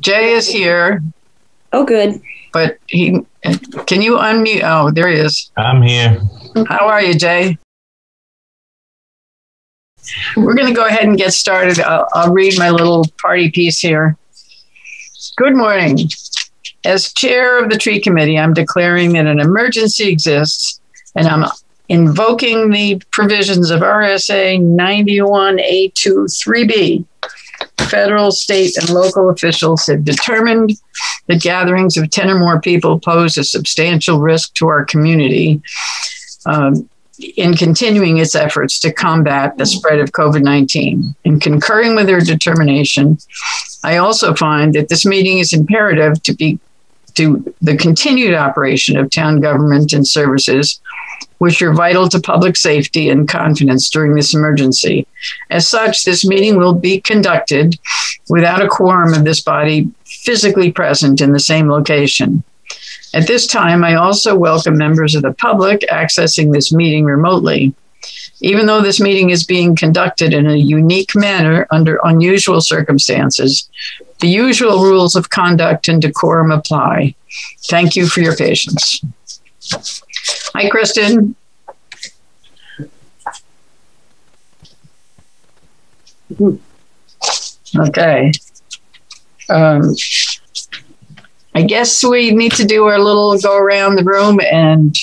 Jay is here. Oh, good. But can you unmute? Oh, there he is. I'm here. How are you, Jay? We're going to go ahead and get started. I'll read my little party piece here. Good morning. As chair of the Tree Committee, I'm declaring that an emergency exists, and I'm invoking the provisions of RSA 91A23B. Federal, state, and local officials have determined that gatherings of 10 or more people pose a substantial risk to our community in continuing its efforts to combat the spread of COVID-19. In concurring with their determination, I also find that this meeting is imperative to the continued operation of town government and services, which are vital to public safety and confidence during this emergency. As such, this meeting will be conducted without a quorum of this body physically present in the same location. At this time, I also welcome members of the public accessing this meeting remotely. Even though this meeting is being conducted in a unique manner under unusual circumstances, the usual rules of conduct and decorum apply. Thank you for your patience. Hi, Kristen. Okay. I guess we need to do our little go around the room and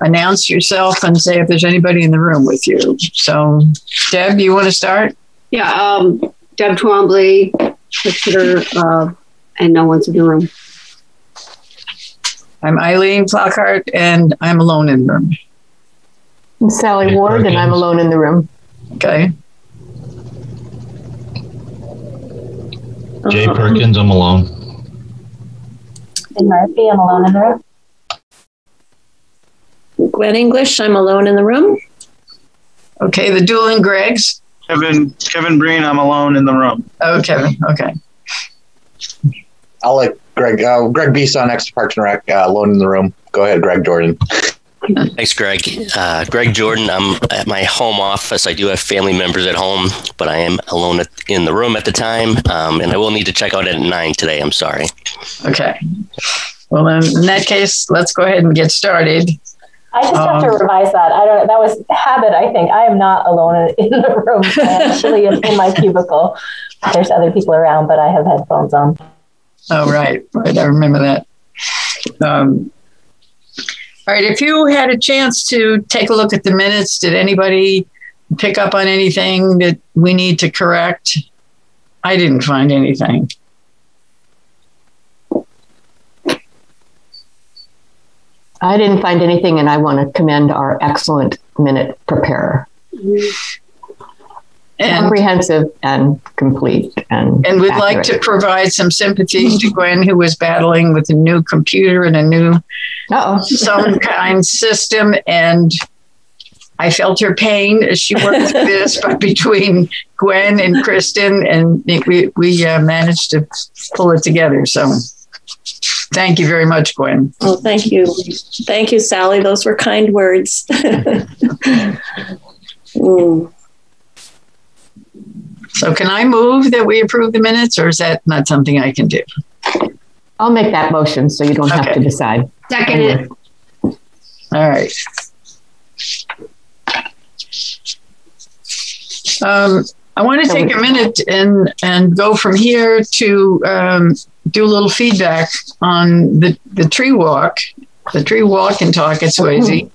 announce yourself and say if there's anybody in the room with you. So, Deb, you want to start? Yeah, Deb Twombly, Exeter, and no one's in the room. I'm Eileen Flockhart, and I'm alone in the room. I'm Sally Ward, and I'm alone in the room. Okay. Jay Perkins, I'm alone. And Murphy, I'm alone in the room. Gwen English, I'm alone in the room. Okay, the dueling Gregs. Kevin Breen, I'm alone in the room. Oh, Kevin, okay. I'll let Greg Bisson, ex-Parks and Rec, alone in the room. Go ahead, Greg Jordan. Thanks, Greg. Greg Jordan, I'm at my home office. I do have family members at home, but I am alone in the room at the time, and I will need to check out at 9 today. I'm sorry. Okay. Well, in that case, let's go ahead and get started. I just have to revise that. That was habit, I think. I am not alone in the room. I actually am in my cubicle. There's other people around, but I have headphones on. Oh, right. Right. I remember that. All right. If you had a chance to take a look at the minutes, did anybody pick up on anything that we need to correct? I didn't find anything. I didn't find anything, and I want to commend our excellent minute preparer. And comprehensive and complete. And we'd accurate. Like to provide some sympathy to Gwen, who was battling with a new computer and a new some kind system. And I felt her pain as she worked through this, but between Gwen and Kristen, and we managed to pull it together. So. Thank you very much, Gwen. Well, thank you. Thank you, Sally. Those were kind words. So can I move that we approve the minutes, or is that not something I can do? I'll make that motion so you don't have to decide. Second it. All right. I want to take a minute and go from here to do a little feedback on the tree walk and talk at Swasey.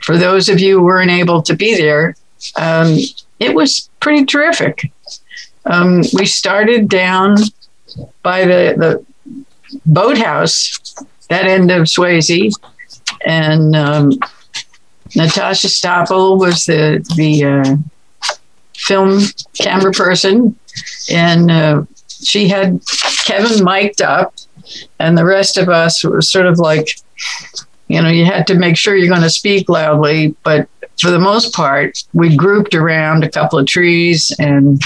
For those of you who weren't able to be there, it was pretty terrific. We started down by the boathouse, that end of Swasey, and Natasha Stoppel was the film camera person, and she had Kevin mic'd up, and the rest of us were sort of like, you know, you had to make sure you're going to speak loudly. But for the most part, we grouped around a couple of trees, and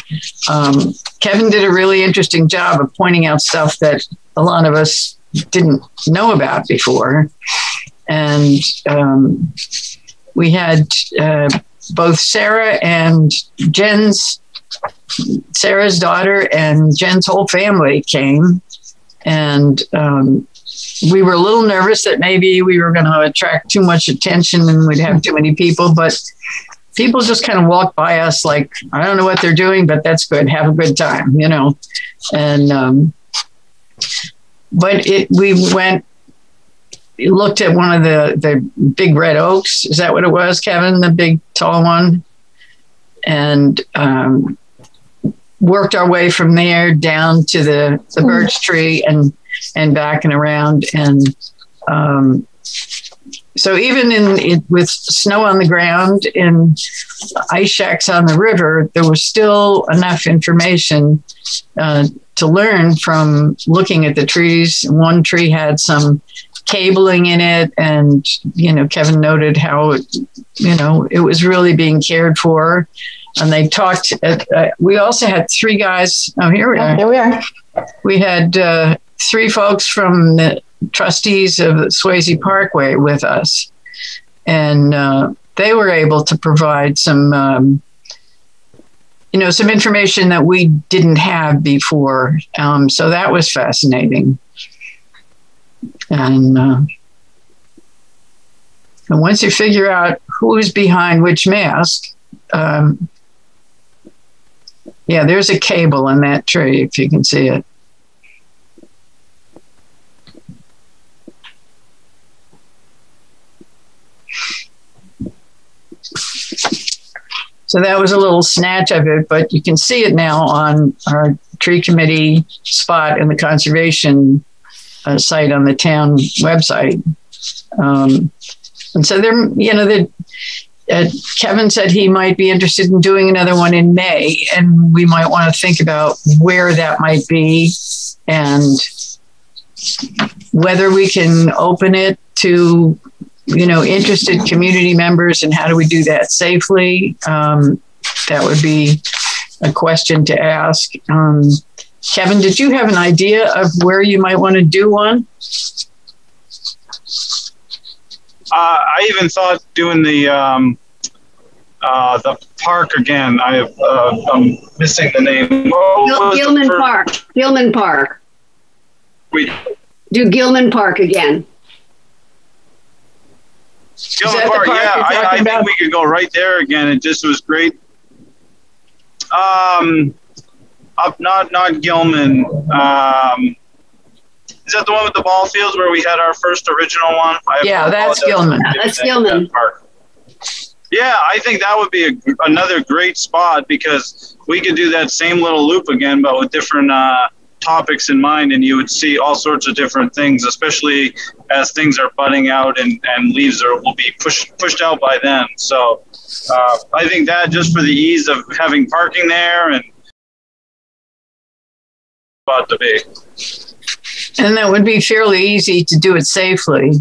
Kevin did a really interesting job of pointing out stuff that a lot of us didn't know about before. And we had both Sarah and Jen's Sarah's daughter and Jen's whole family came, and we were a little nervous that maybe we were going to attract too much attention and we'd have too many people, but people just kind of walked by us like, I don't know what they're doing, but that's good. Have a good time, you know. And but we looked at one of the big red oaks. Is that what it was, Kevin? The big tall one? And worked our way from there down to the birch tree and back and around. And so even with snow on the ground and ice shacks on the river, there was still enough information to learn from looking at the trees. One tree had some cabling in it, and you know, Kevin noted how it was really being cared for. And they talked. We also had three guys. Oh, here we are. Here we are. We had three folks from the trustees of the Swasey Parkway with us, and they were able to provide some information that we didn't have before. So that was fascinating. And once you figure out who is behind which mask, there's a cable in that tree, if you can see it. So that was a little snatch of it, but you can see it now on our tree committee spot in the conservation site on the town website. And so there, Kevin said he might be interested in doing another one in May, and we might want to think about where that might be and whether we can open it to, interested community members, and how do we do that safely? That would be a question to ask. Kevin, did you have an idea of where you might want to do one? I even thought doing the park again. I'm missing the name. Oh, Gilman Park. Gilman Park. We do Gilman Park again. Gilman Park. Yeah, I think we could go right there again. It just was great. Not Gilman. Is that the one with the ball fields where we had our first original one? That's Gilman. That's Gilman. Yeah, I think that would be another great spot, because we could do that same little loop again, but with different topics in mind, and you would see all sorts of different things, especially as things are budding out and leaves will be pushed out by then. So I think that, just for the ease of having parking there and about to be. And that would be fairly easy to do it safely.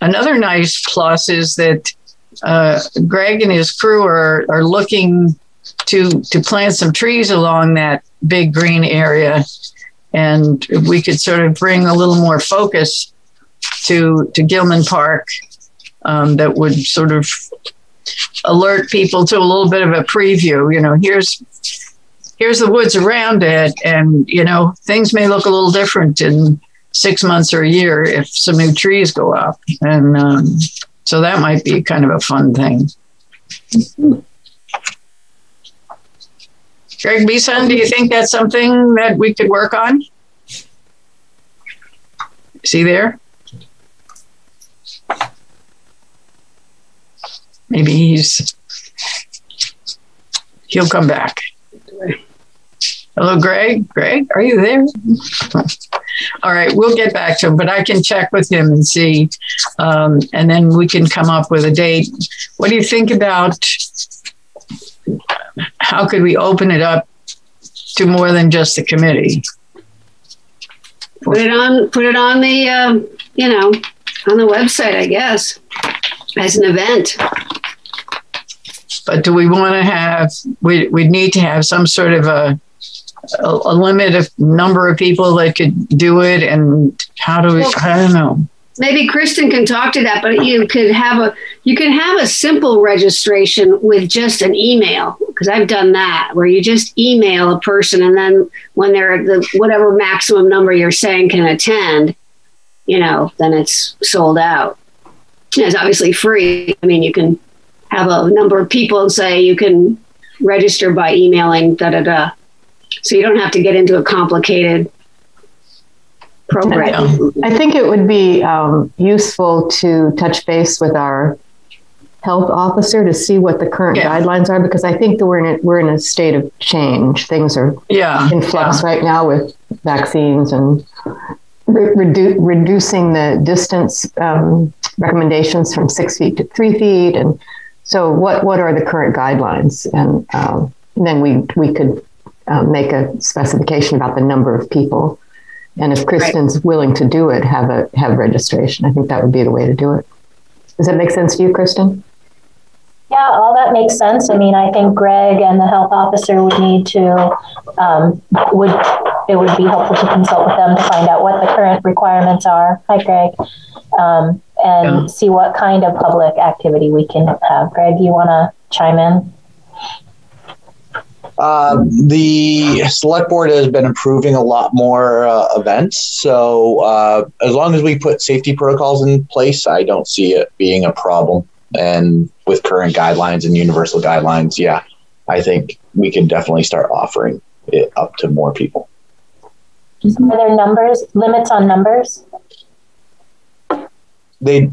Another nice plus is that Greg and his crew are looking to plant some trees along that big green area. And we could sort of bring a little more focus to Gilman Park, that would sort of alert people to a little bit of a preview. Here's the woods around it, and things may look a little different in 6 months or a year if some new trees go up. And so that might be kind of a fun thing. Greg Beeson, do you think that's something that we could work on? See there? Maybe he'll come back. Hello, Greg. Greg, are you there? All right, we'll get back to him, but I can check with him and see, and then we can come up with a date. What do you think about how could we open it up to more than just the committee? Put it on the on the website, I guess, as an event. But do we want to have? We'd need to have some sort of a limit of number of people that could do it, and how do we? I don't know. Maybe Kristen can talk to that, but you could have a simple registration with just an email, because I've done that, where you just email a person, and then when they're the whatever maximum number you're saying can attend, you know, then it's sold out. And it's obviously free. I mean, you can have a number of people and say you can register by emailing da-da-da. So you don't have to get into a complicated program. I think it would be useful to touch base with our health officer to see what the current guidelines are, because I think that we're in a state of change. Things are in flux right now with vaccines and reducing the distance recommendations from 6 feet to 3 feet. And so what are the current guidelines? And then we could make a specification about the number of people. And if Kristen's willing to do it, have registration. I think that would be the way to do it. Does that make sense to you, Kristen? Yeah, all that makes sense. I mean, I think Greg and the health officer would need to, it would be helpful to consult with them to find out what the current requirements are. Hi, Greg. And see what kind of public activity we can have. Greg, you want to chime in? The select board has been approving a lot more events. So as long as we put safety protocols in place, I don't see it being a problem. And with current guidelines and universal guidelines, yeah, I think we can definitely start offering it up to more people. Are there numbers, limits on numbers? They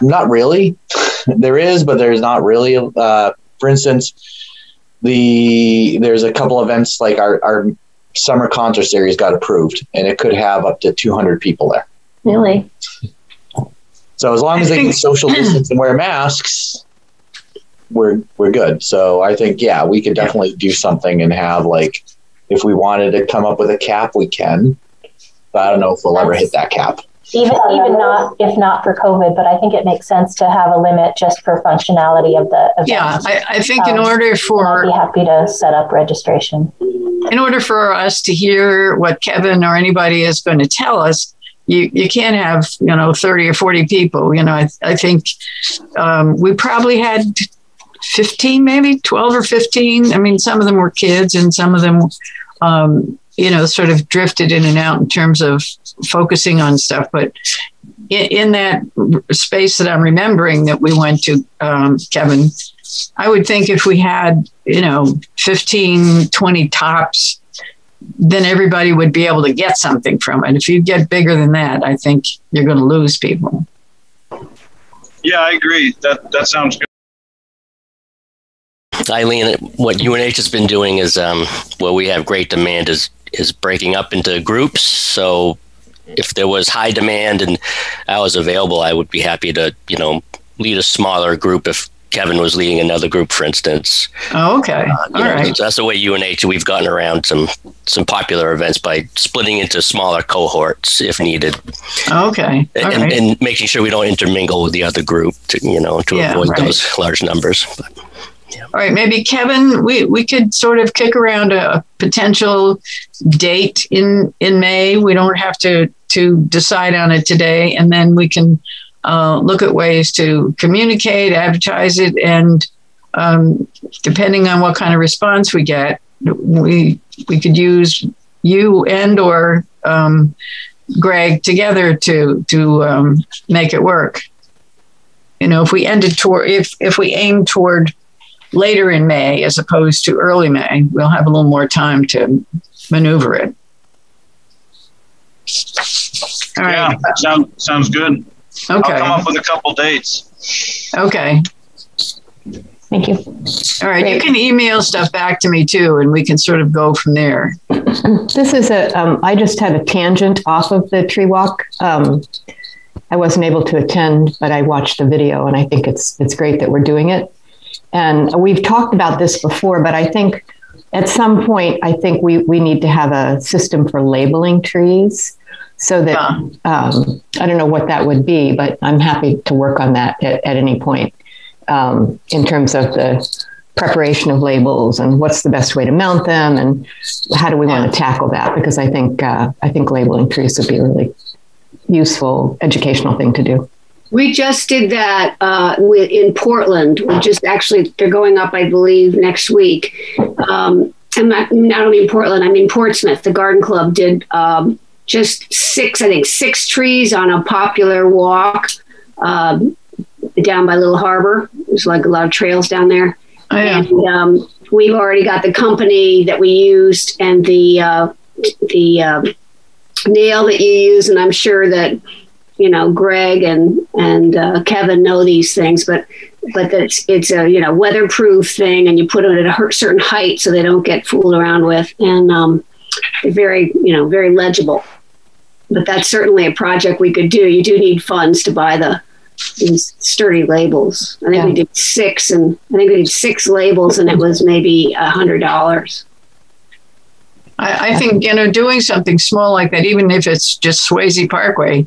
not really. There is, but there's not really. For instance, there's a couple events like our summer concert series got approved, and it could have up to 200 people there. Really? So as long as they can social distance and wear masks, we're good. So I think, yeah, we could definitely do something and have, like, if we wanted to come up with a cap, we can. But I don't know if we'll ever hit that cap. Even not if not for COVID, but I think it makes sense to have a limit just for functionality of the event. Yeah, I think in order for I'd be happy to set up registration. In order for us to hear what Kevin or anybody is going to tell us, you can't have 30 or 40 people. I think we probably had 15, maybe 12 or 15. I mean, some of them were kids, and some of them sort of drifted in and out in terms of focusing on stuff. But in that space that I'm remembering that we went to, Kevin, I would think if we had, 15, 20 tops, then everybody would be able to get something from it. If you get bigger than that, I think you're going to lose people. Yeah, I agree. That sounds good. Eileen, what UNH has been doing is where we have great demand is breaking up into groups. So if there was high demand and I was available, I would be happy to, lead a smaller group if Kevin was leading another group, for instance. Oh, okay. All right. So that's the way UNH, we've gotten around some popular events by splitting into smaller cohorts if needed. Okay. And making sure we don't intermingle with the other group to avoid those large numbers. But. Yeah. All right, maybe Kevin, we could sort of kick around a potential date in May. We don't have to decide on it today, and then we can look at ways to communicate, advertise it, and depending on what kind of response we get, we could use you and or Greg together to make it work. If we aim toward later in May, as opposed to early May, we'll have a little more time to maneuver it. All right. Yeah, sounds good. Okay. I'll come up with a couple dates. Okay. Thank you. All right. Great. You can email stuff back to me too, and we can sort of go from there. This is I just had a tangent off of the tree walk. I wasn't able to attend, but I watched the video, and I think it's great that we're doing it. And we've talked about this before, but I think at some point, we need to have a system for labeling trees so that I don't know what that would be, but I'm happy to work on that at any point in terms of the preparation of labels and what's the best way to mount them and how do we want to tackle that? Because I think labeling trees would be really useful educational thing to do. We just did that in Portland. We just actually, they're going up, I believe, next week. I'm not only in Portland, I mean Portsmouth. The garden club did just six trees on a popular walk down by Little Harbor. There's like a lot of trails down there. Oh, yeah. And we've already got the company that we used and the nail that you use, and I'm sure that Greg and Kevin know these things, but it's a weatherproof thing, and you put it at a certain height so they don't get fooled around with, and they're very very legible. But that's certainly a project we could do. You do need funds to buy these sturdy labels. I think we did six, and I think we did six labels, and it was maybe $100. I think, doing something small like that, even if it's just Swasey Parkway,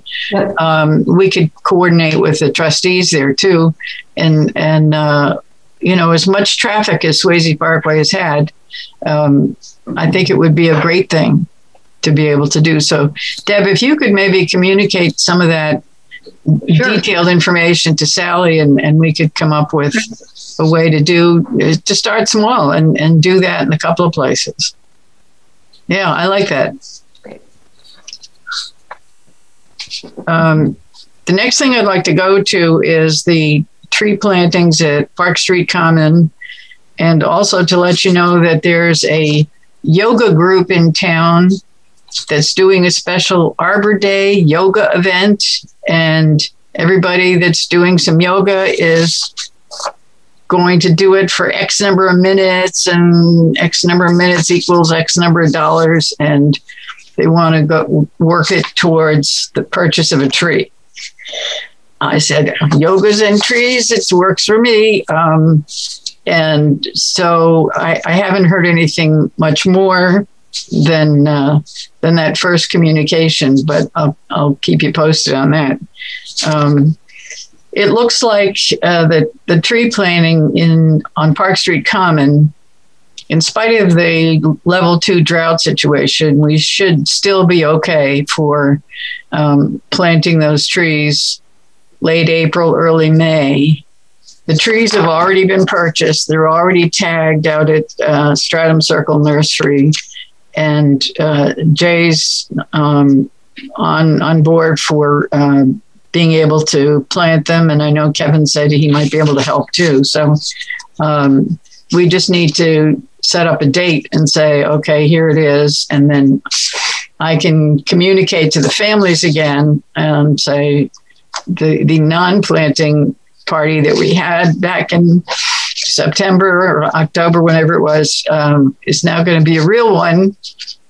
we could coordinate with the trustees there too. And as much traffic as Swasey Parkway has had, I think it would be a great thing to be able to do. So Deb, if you could maybe communicate some of that detailed information to Sally, and we could come up with a way to start small and do that in a couple of places. Yeah, I like that. Great. The next thing I'd like to go to is the tree plantings at Park Street Common, and also to let you know that there's a yoga group in town that's doing a special Arbor Day yoga event, and everybody that's doing some yoga is going to do it for X number of minutes, and X number of minutes equals X number of dollars. And they want to go work it towards the purchase of a tree. I said, yoga's and trees, it works for me. And so I haven't heard anything much more than that first communication, but I'll keep you posted on that. It looks like that the tree planting on Park Street Common, in spite of the level 2 drought situation, we should still be okay for planting those trees late April, early May. The trees have already been purchased. They're already tagged out at Stratham Circle Nursery, and Jay's on board for being able to plant them. And I know Kevin said he might be able to help too. So we just need to set up a date and say, okay, here it is. And then I can communicate to the families again and say the non-planting party that we had back in September or October, whenever it was, is now going to be a real one,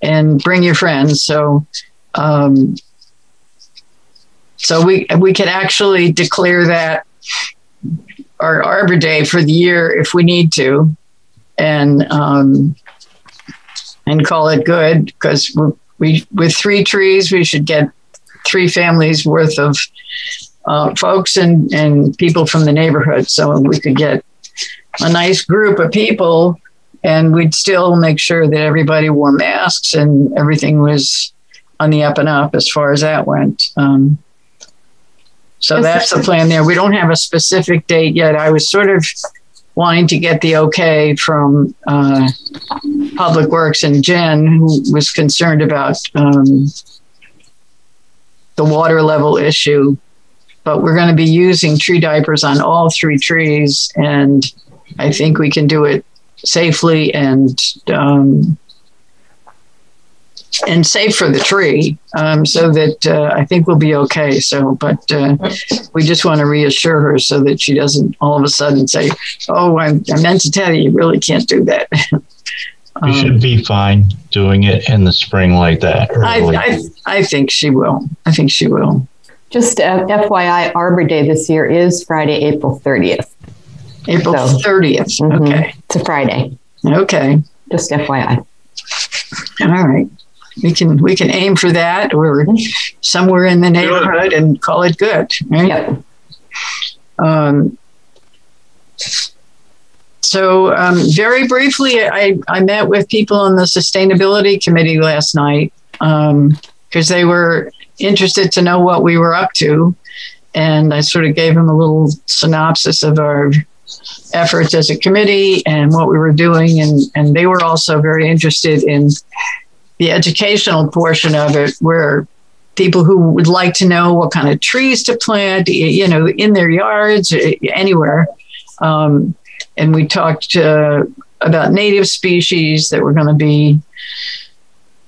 and bring your friends. So, so we could actually declare that our Arbor Day for the year if we need to, and call it good, because we with 3 trees we should get 3 families worth of folks and people from the neighborhood. So we could get a nice group of people, and we'd still make sure that everybody wore masks and everything was on the up and up as far as that went. So that's the plan there. We don't have a specific date yet. I was sort of wanting to get the okay from Public Works and Jen, who was concerned about the water level issue. But we're going to be using tree diapers on all 3 trees, and I think we can do it safely and safe for the tree, so that I think we'll be okay. So, but we just want to reassure her so that she doesn't all of a sudden say, oh, I meant to tell you, you really can't do that. You should be fine doing it in the spring like that. I think she will. I think she will. Just FYI, Arbor Day this year is Friday, April 30th. April 30th. Mm-hmm. Okay. It's a Friday. Okay. Just FYI. All right. We can aim for that, or somewhere in the neighborhood, and call it good. Right? Yep. Very briefly, I met with people on the Sustainability Committee last night. because they were interested to know what we were up to. And I sort of gave them a little synopsis of our efforts as a committee and what we were doing. And they were also very interested in the educational portion of it, where people who would like to know what kind of trees to plant, you know, in their yards, anywhere. And we talked about native species that were going to be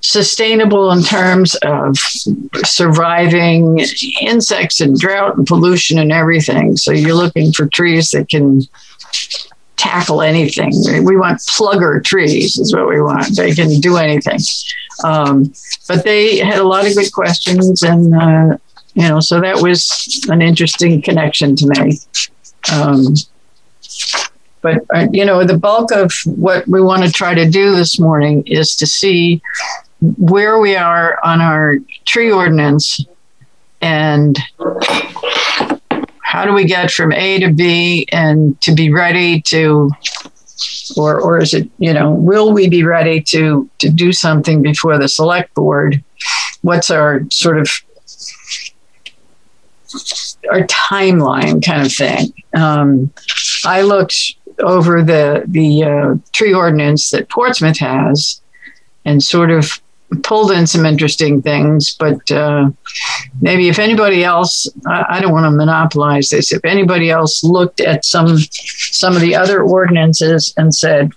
sustainable in terms of surviving insects and drought and pollution and everything. So you're looking for trees that can tackle anything. We want plugger trees is what we want. They can do anything. But they had a lot of good questions. And, you know, so that was an interesting connection to me. But, you know, the bulk of what we want to try to do this morning is to see where we are on our tree ordinance and how do we get from A to B and to be ready to, or is it, you know, will we be ready to do something before the select board? What's our sort of, our timeline kind of thing? I looked over the tree ordinance that Portsmouth has and sort of pulled in some interesting things, but maybe if anybody else, I don't want to monopolize this, if anybody else looked at some of the other ordinances and said,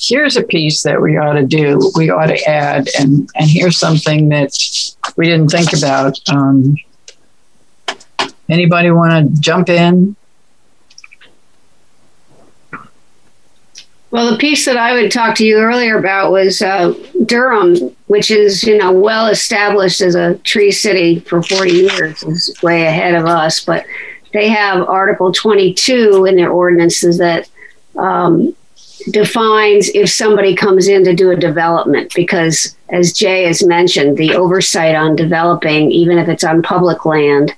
here's a piece that we ought to do, we ought to add, and here's something that we didn't think about. Anybody want to jump in? Well, the piece that I would talk to you earlier about was Durham, which is, you know, well established as a tree city for 40 years, is way ahead of us. But they have Article 22 in their ordinances that defines if somebody comes in to do a development, because as Jay has mentioned, the oversight on developing, even if it's on public land,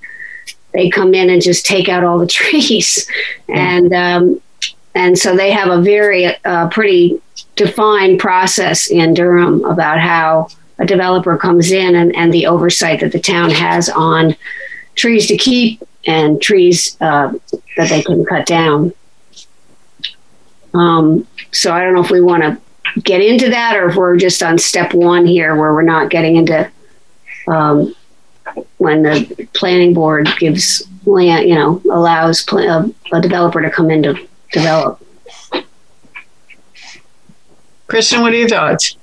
they come in and just take out all the trees. And so they have a very pretty defined process in Durham about how a developer comes in and the oversight that the town has on trees to keep and trees that they can cut down. So I don't know if we want to get into that or if we're just on step one here where we're not getting into when the planning board gives land, you know, allows a developer to come into develop. Kristen, what are your thoughts?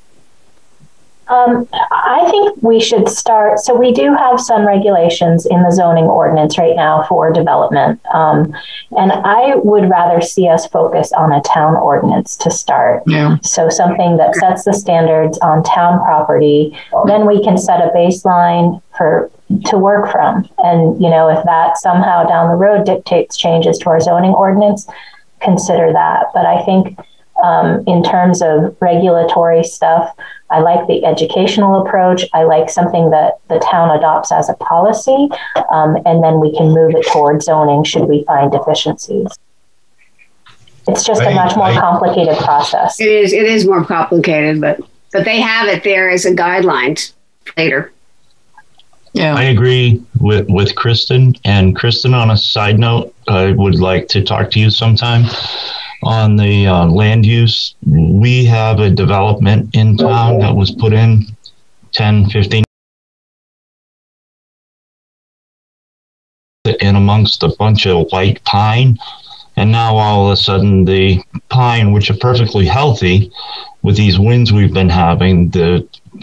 I think we should start. So we do have some regulations in the zoning ordinance right now for development. And I would rather see us focus on a town ordinance to start. Yeah. So something that sets the standards on town property, then we can set a baseline for to work from. And, you know, if that somehow down the road dictates changes to our zoning ordinance, consider that. But I think in terms of regulatory stuff, I like the educational approach. I like something that the town adopts as a policy, and then we can move it towards zoning should we find deficiencies. It's just a much more complicated process. It is more complicated, but they have it there as a guideline later. Yeah, I agree with Kristen. And Kristen, on a side note, I would like to talk to you sometime on the land use. We have a development in town that was put in 10, 15 in amongst a bunch of white pine. And now all of a sudden the pine, which are perfectly healthy with these winds we've been having,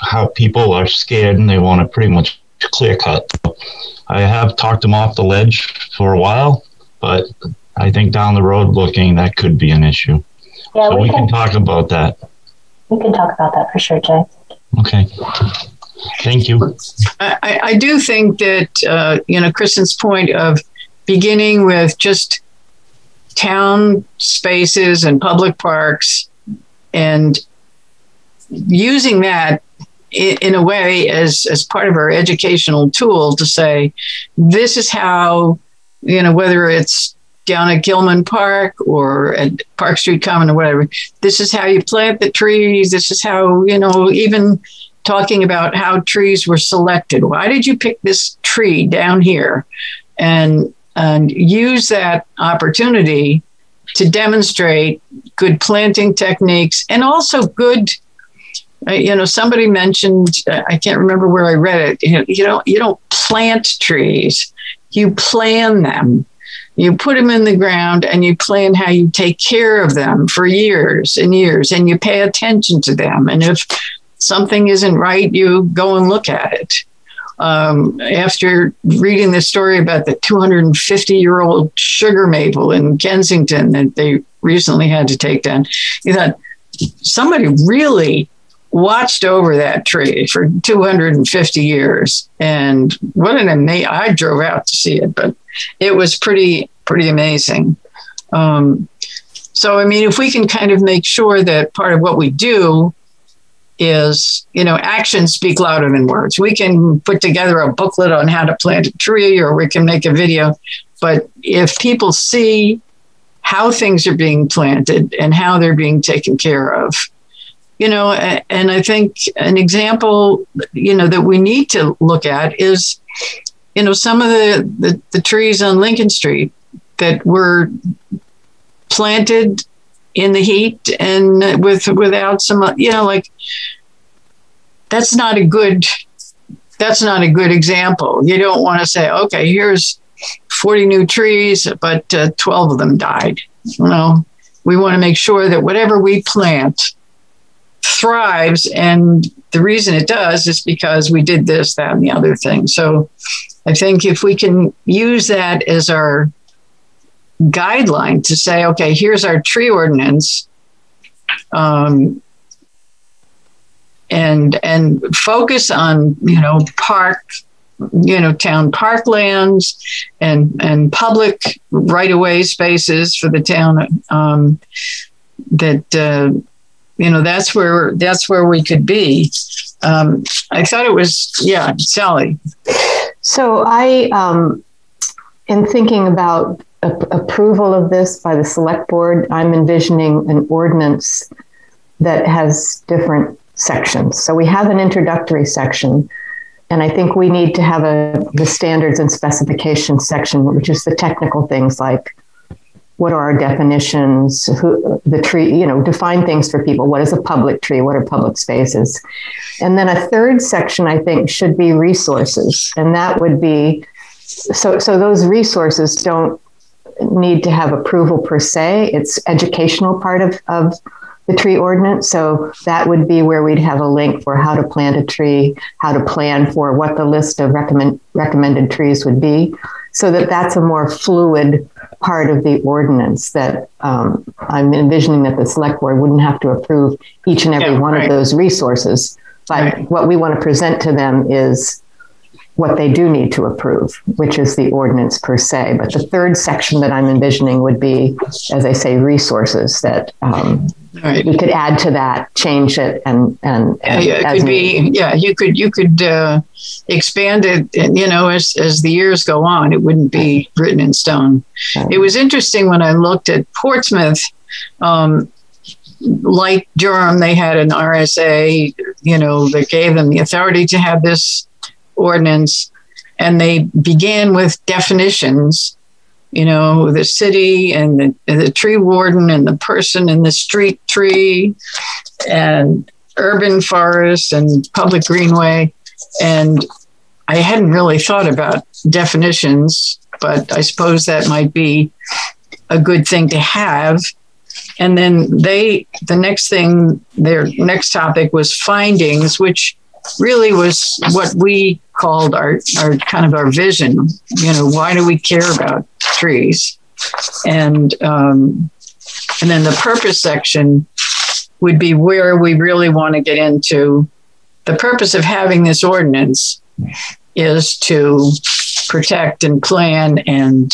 how people are scared and they want to pretty much clear cut. I have talked them off the ledge for a while, but I think down the road looking, that could be an issue. Yeah, so we can talk about that. We can talk about that for sure, Jay. Okay. Thank you. I do think that, you know, Kristen's point of beginning with just town spaces and public parks and using that in a way as part of our educational tool to say, this is how, you know, whether it's down at Gilman Park or at Park Street Common or whatever, this is how you plant the trees. This is how, you know, even talking about how trees were selected. Why did you pick this tree down here? And use that opportunity to demonstrate good planting techniques and also good, you know, somebody mentioned, I can't remember where I read it, you don't plant trees, you plan them. You put them in the ground and you plan how you take care of them for years and years, and you pay attention to them. And if something isn't right, you go and look at it. After reading the story about the 250-year-old sugar maple in Kensington that they recently had to take down, you thought somebody really watched over that tree for 250 years. And what an amazing, I drove out to see it, but it was pretty amazing. So, I mean, if we can kind of make sure that part of what we do is, you know, actions speak louder than words. We can put together a booklet on how to plant a tree, or we can make a video. But if people see how things are being planted and how they're being taken care of, you know, and I think an example, you know, that we need to look at is, you know, some of the trees on Lincoln Street that were planted in the heat and without some, you know, like, that's not a good example. You don't want to say, okay, here's 40 new trees, but 12 of them died. You know, we want to make sure that whatever we plant thrives, and the reason it does is because we did this, that, and the other thing. So I think if we can use that as our guideline to say, okay, here's our tree ordinance, and focus on, you know, park, you know, town parklands and public right-of-way spaces for the town, you know, that's where we could be. I thought it was, yeah, Sally. So I, in thinking about approval of this by the select board, I'm envisioning an ordinance that has different sections. So we have an introductory section, and I think we need to have the standards and specifications section, which is the technical things like, what are our definitions? Who, the tree, you know, define things for people. What is a public tree? What are public spaces? And then a third section, I think, should be resources. And that would be, so those resources don't need to have approval per se. It's educational part of the tree ordinance. So that would be where we'd have a link for how to plant a tree, how to plan for what the list of recommended trees would be. So that's a more fluid part of the ordinance that I'm envisioning that the select board wouldn't have to approve each and every one of those resources. But what we want to present to them is what they do need to approve, which is the ordinance per se. But the third section that I'm envisioning would be, as I say, resources that we could add to that, change it, you could expand it, you know, as the years go on. It wouldn't be written in stone. Okay. It was interesting when I looked at Portsmouth, like Durham, they had an RSA, you know, that gave them the authority to have this ordinance, and they began with definitions. You know, the city and the tree warden and the person in the street tree and urban forest and public greenway. And I hadn't really thought about definitions, but I suppose that might be a good thing to have. And then their next topic was findings, which really was what we called our kind of our vision. You know, why do we care about trees? And then the purpose section would be where we really want to get into. The purpose of having this ordinance is to protect and plan and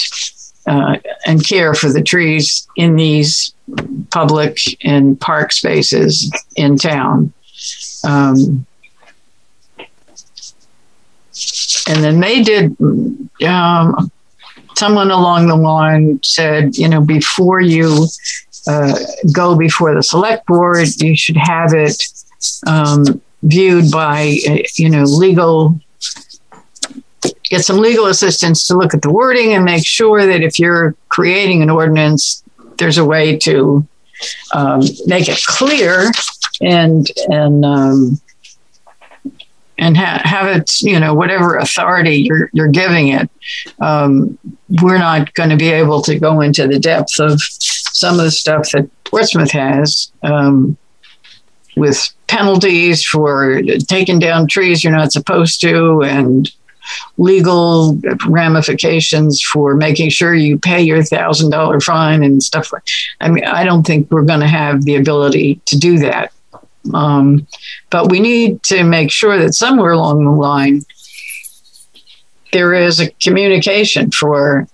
care for the trees in these public and park spaces in town. And then they did, someone along the line said, you know, before you go before the select board, you should have it viewed by, you know, legal, get some legal assistance to look at the wording and make sure that if you're creating an ordinance, there's a way to make it clear and have it, you know, whatever authority you're giving it. We're not going to be able to go into the depth of some of the stuff that Portsmouth has with penalties for taking down trees you're not supposed to, and legal ramifications for making sure you pay your $1,000 fine and stuff. I mean, I don't think we're going to have the ability to do that. But we need to make sure that somewhere along the line, there is a communication for,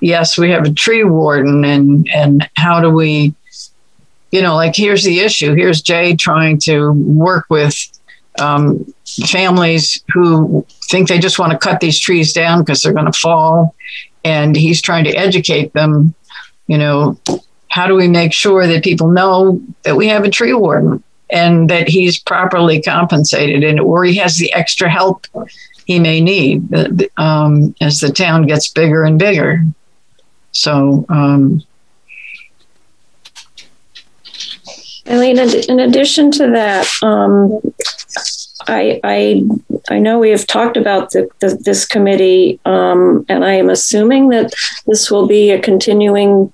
yes, we have a tree warden, and how do we, you know, like, here's the issue. Here's Jay trying to work with families who think they just want to cut these trees down because they're going to fall. And he's trying to educate them, you know, how do we make sure that people know that we have a tree warden and that he's properly compensated, and or he has the extra help he may need as the town gets bigger and bigger. So, Eileen, in addition to that, I know we have talked about this committee, and I am assuming that this will be a continuing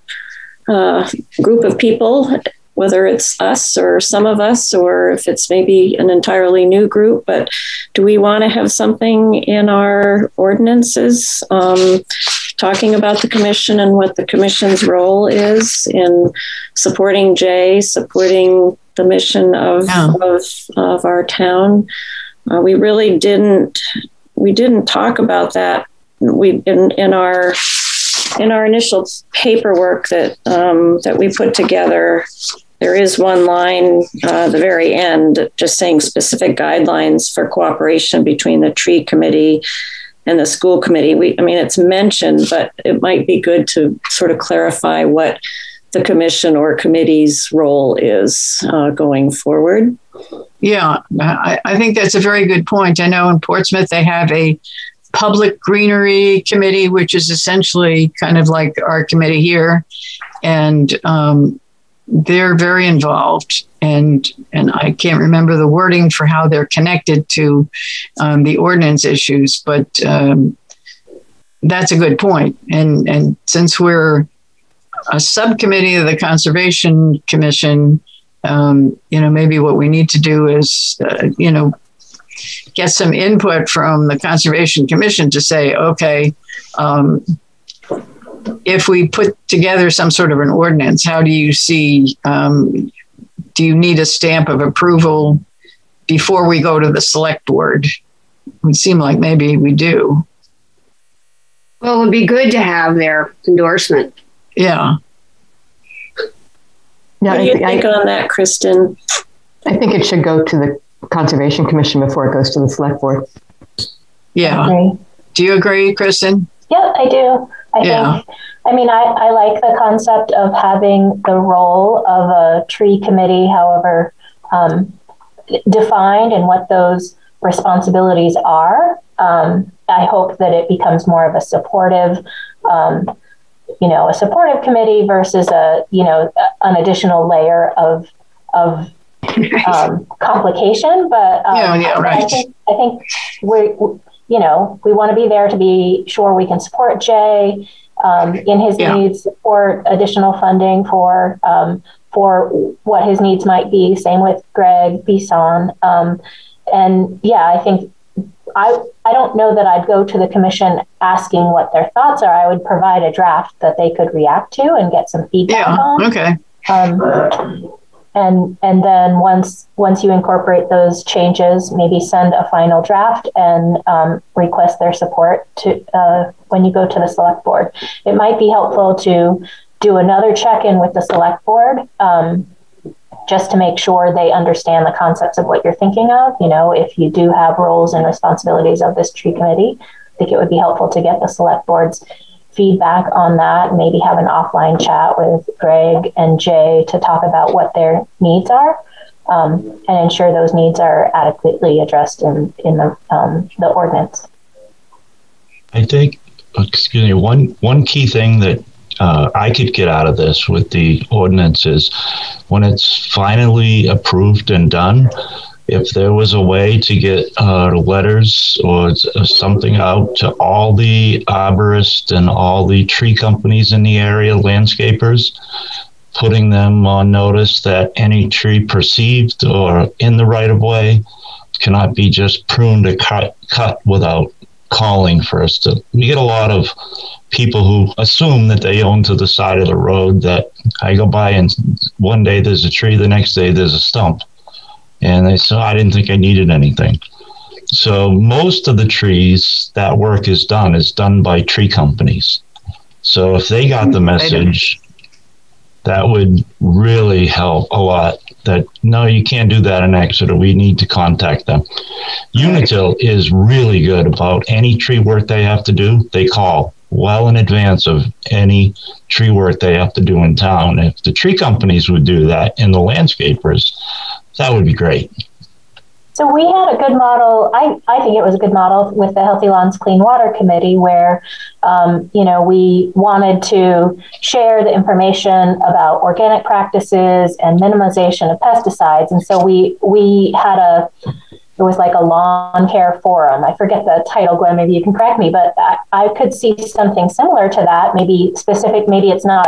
group of people, whether it's us or some of us, or if it's maybe an entirely new group. But do we want to have something in our ordinances talking about the commission and what the commission's role is in supporting Jay, supporting the mission of our town? We didn't talk about that. We in our initial paperwork that we put together, there is one line at the very end just saying specific guidelines for cooperation between the tree committee and the school committee. It's mentioned, but it might be good to sort of clarify what the commission or committee's role is going forward. Yeah, I think that's a very good point. I know in Portsmouth they have a public greenery committee, which is essentially kind of like our committee here, and they're very involved. And I can't remember the wording for how they're connected to the ordinance issues, but that's a good point. And since we're a subcommittee of the Conservation Commission, maybe what we need to do is, get some input from the Conservation Commission to say, okay, if we put together some sort of an ordinance, how do you see, do you need a stamp of approval before we go to the select board? It would seem like maybe we do. Well, it would be good to have their endorsement. Yeah. What do you think on that, Kristen? I think it should go to the Conservation Commission before it goes to the Select Board. Yeah. Do you agree, Kristen? Yeah, I do. I think. I like the concept of having the role of a tree committee, however defined, and what those responsibilities are. I hope that it becomes more of a supportive committee versus an additional layer of complication. But right. I think we want to be there to be sure we can support Jay in his needs, support additional funding for what his needs might be. Same with Greg Bisson. I think. I don't know that I'd go to the commission asking what their thoughts are. I would provide a draft that they could react to and get some feedback on. Okay. And then once you incorporate those changes, maybe send a final draft and request their support to when you go to the select board. It might be helpful to do another check-in with the select board just to make sure they understand the concepts of what you're thinking of. You know, if you do have roles and responsibilities of this tree committee, I think it would be helpful to get the select board's feedback on that, maybe have an offline chat with Greg and Jay to talk about what their needs are. and ensure those needs are adequately addressed in the ordinance. I think, excuse me, one key thing that I could get out of this with the ordinance is when it's finally approved and done, if there was a way to get letters or something out to all the arborists and all the tree companies in the area, landscapers, putting them on notice that any tree perceived or in the right-of-way cannot be just pruned or cut without calling first. We get a lot of people who assume that they own to the side of the road, that I go by and one day there's a tree, the next day there's a stump. And they said, I didn't think I needed anything. So most of the trees, that work is done by tree companies. So if they got the message, that would really help a lot, that no, you can't do that in Exeter. We need to contact them. Unitil is really good about any tree work they have to do. They call well in advance of any tree work they have to do in town. If the tree companies would do that and the landscapers, that would be great. So we had a good model. I think it was a good model with the Healthy Lawns, Clean Water Committee, where, we wanted to share the information about organic practices and minimization of pesticides. And so we had it was like a lawn care forum. I forget the title, Gwen, maybe you can correct me, but I could see something similar to that, maybe specific, maybe it's not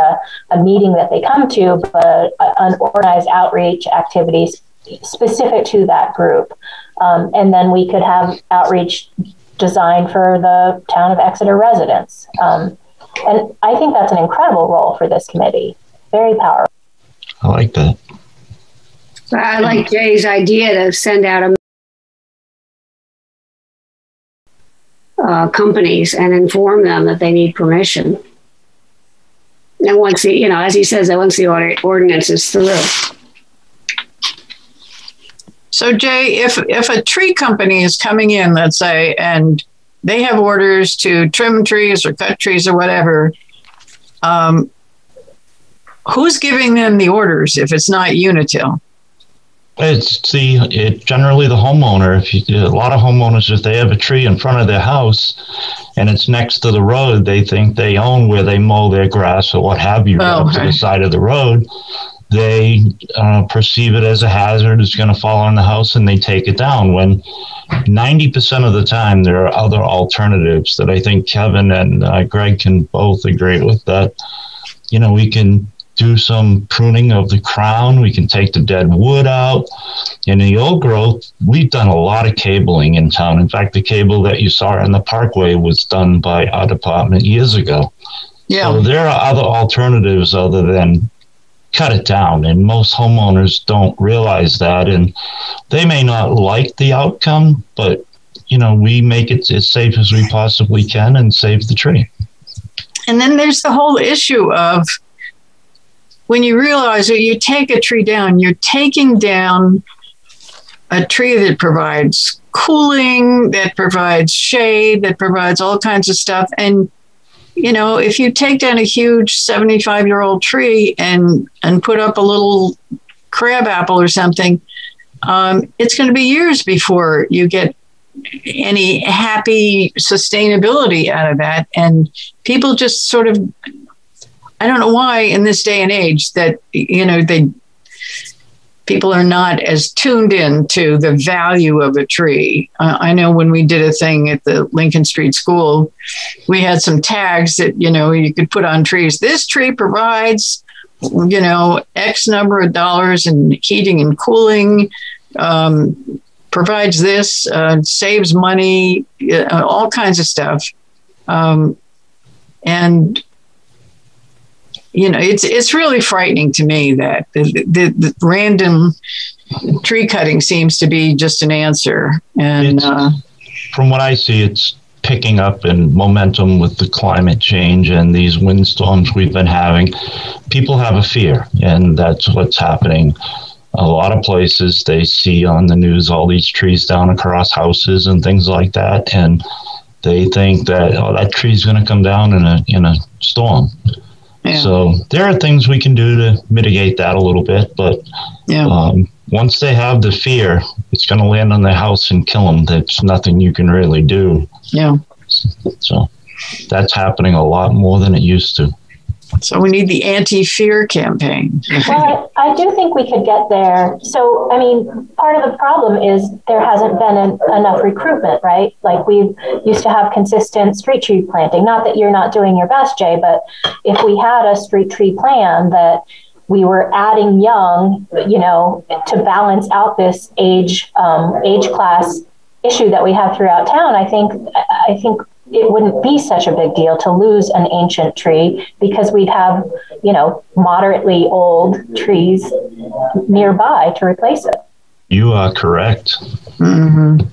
a meeting that they come to, but an organized outreach activities specific to that group. And then we could have outreach designed for the town of Exeter residents. And I think that's an incredible role for this committee. Very powerful. I like that. I like Jay's idea to send out companies and inform them that they need permission. And once the, as he says, once the ordinance is through. So Jay, if a tree company is coming in, let's say, and they have orders to trim trees or cut trees or whatever, who's giving them the orders if it's not Unitil? It's generally the homeowner. A lot of homeowners, if they have a tree in front of their house and it's next to the road, they think they own where they mow their grass or what have you to the side of the road. They perceive it as a hazard. It's going to fall on the house and they take it down, when 90% of the time there are other alternatives that I think Kevin and Greg can both agree with, that, we can do some pruning of the crown. We can take the dead wood out. In the old growth, we've done a lot of cabling in town. In fact, the cable that you saw in the parkway was done by our department years ago. Yeah. So there are other alternatives other than cut it down. And most homeowners don't realize that. And they may not like the outcome, but, we make it as safe as we possibly can and save the tree. And then there's the whole issue of, when you realize that you take a tree down, you're taking down a tree that provides cooling, that provides shade, that provides all kinds of stuff. And, if you take down a huge 75-year-old tree and put up a little crab apple or something, it's going to be years before you get any happy sustainability out of that. And people just sort of, I don't know why in this day and age that, people are not as tuned in to the value of a tree. I know when we did a thing at the Lincoln Street School, we had some tags that, you could put on trees. This tree provides, X number of dollars in heating and cooling, provides this, saves money, all kinds of stuff. And it's really frightening to me that the random tree cutting seems to be just an answer. And from what I see, it's picking up in momentum with the climate change and these windstorms we've been having. People have a fear, and that's what's happening. A lot of places they see on the news all these trees down across houses and things like that, and they think that, that tree's going to come down in a storm. Yeah. So there are things we can do to mitigate that a little bit, but once they have the fear, it's going to land on their house and kill them. That's nothing you can really do. Yeah. So that's happening a lot more than it used to. So we need the anti-fear campaign. Well, I do think we could get there. So, I mean, part of the problem is there hasn't been enough recruitment, right? Like we used to have consistent street tree planting. Not that you're not doing your best, Jay, but if we had a street tree plan that we were adding young, you know, to balance out this age class issue that we have throughout town, I think it wouldn't be such a big deal to lose an ancient tree because we'd have, you know, moderately old trees nearby to replace it. You are correct. Mm-hmm.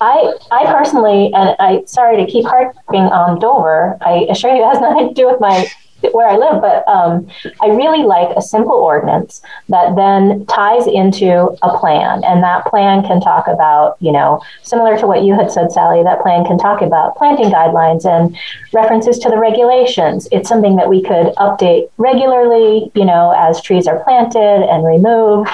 I personally, and I sorry to keep harping on Dover, I assure you it has nothing to do with where I live, but I really like a simple ordinance that then ties into a plan. And that plan can talk about, you know, similar to what you had said, Sally, that plan can talk about planting guidelines and references to the regulations. It's something that we could update regularly, you know, as trees are planted and removed.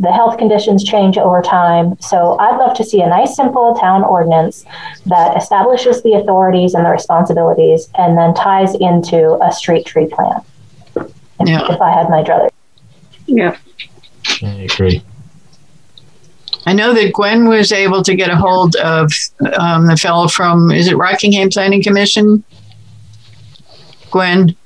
The health conditions change over time. So I'd love to see a nice, simple town ordinance that establishes the authorities and the responsibilities and then ties into a street tree plan. Yeah. If I had my druthers. Yeah. I agree. I know that Gwen was able to get a hold of the fellow from, is it Rockingham Planning Commission? Gwen?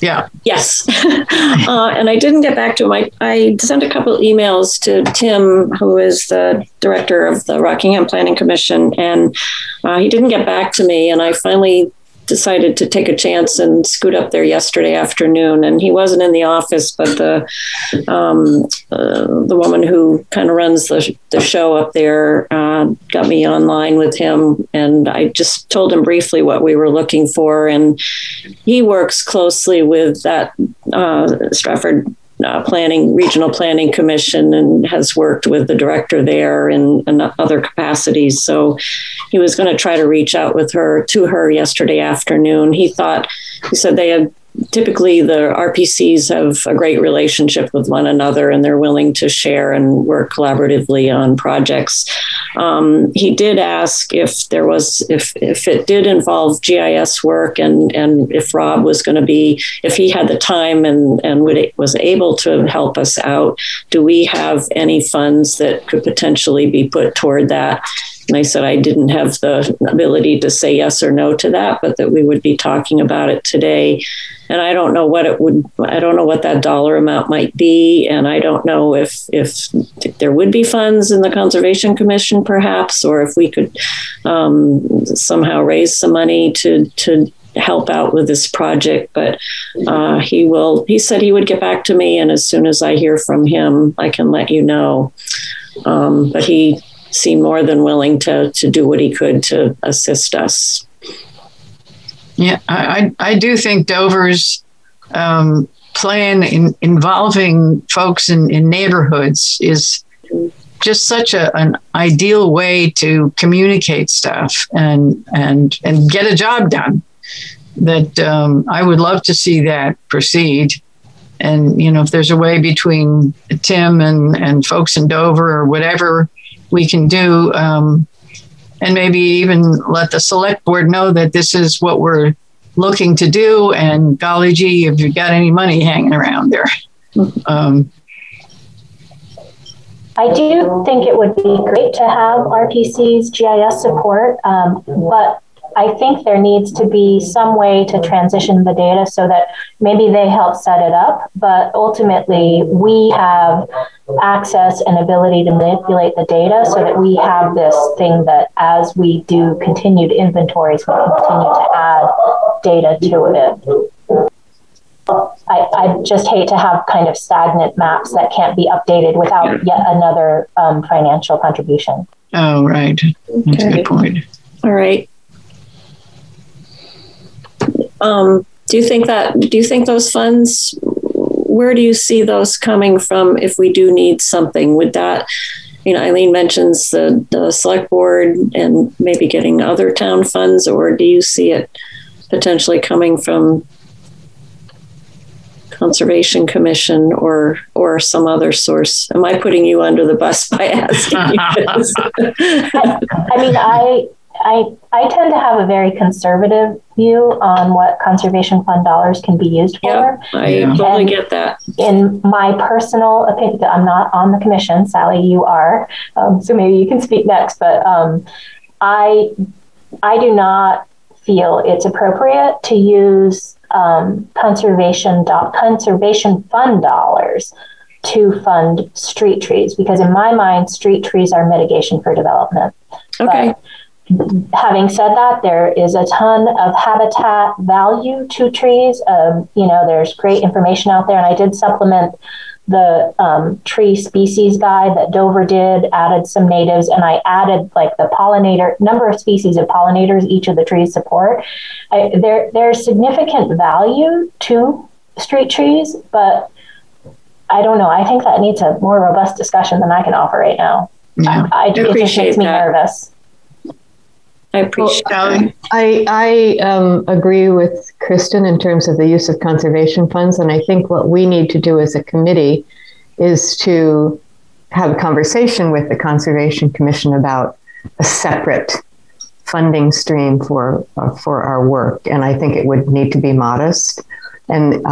Yeah. Yes. And I didn't get back to him. I sent a couple emails to Tim, who is the director of the Rockingham Planning Commission, and he didn't get back to me. And I finally decided to take a chance and scoot up there yesterday afternoon. And he wasn't in the office, but the woman who kind of runs the show up there got me online with him. And I just told him briefly what we were looking for. And he works closely with that Strafford Regional Planning Commission and has worked with the director there in other capacities. So he was going to try to reach out to her yesterday afternoon. He said they had typically the RPCs have a great relationship with one another and they're willing to share and work collaboratively on projects. He did ask if it did involve GIS work and if Rob was going to be, if he had the time and was able to help us out, do we have any funds that could potentially be put toward that? And I said I didn't have the ability to say yes or no to that, but that we would be talking about it today. And I don't know what that dollar amount might be. And I don't know if there would be funds in the Conservation Commission, perhaps, or if we could somehow raise some money to help out with this project. But he said he would get back to me. And as soon as I hear from him, I can let you know. But he seemed more than willing to do what he could to assist us. Yeah, I do think Dover's plan involving folks in neighborhoods is just such an ideal way to communicate stuff and get a job done that I would love to see that proceed. And, you know, if there's a way between Tim and folks in Dover or whatever we can do, and maybe even let the select board know that this is what we're looking to do. And golly gee, if you've got any money hanging around there. I do think it would be great to have RPC's GIS support, but I think there needs to be some way to transition the data so that maybe they help set it up, but ultimately we have access and ability to manipulate the data so that we have this thing that as we do continued inventories, we continue to add data to it. I just hate to have kind of stagnant maps that can't be updated without yet another financial contribution. Oh, right. That's a good point. All right. Do you think those funds, where do you see those coming from if we do need something? Would that, you know, Eileen mentions the select board and maybe getting other town funds, or do you see it potentially coming from Conservation Commission or some other source? Am I putting you under the bus by asking you this? I mean, I tend to have a very conservative view on what conservation fund dollars can be used for. I totally get that. In my personal opinion, I'm not on the commission. Sally, you are. So maybe you can speak next. But I do not feel it's appropriate to use conservation fund dollars to fund street trees, because in my mind, street trees are mitigation for development. Okay. But having said that, there is a ton of habitat value to trees. There's great information out there. And I did supplement the tree species guide that Dover did, added some natives, and I added like the pollinator, number of species of pollinators each of the trees support. There's significant value to street trees, but I don't know. I think that needs a more robust discussion than I can offer right now. Yeah. It just makes me nervous. I appreciate that. I agree with Kristen in terms of the use of conservation funds. And I think what we need to do as a committee is to have a conversation with the Conservation Commission about a separate funding stream for our work. And I think it would need to be modest, and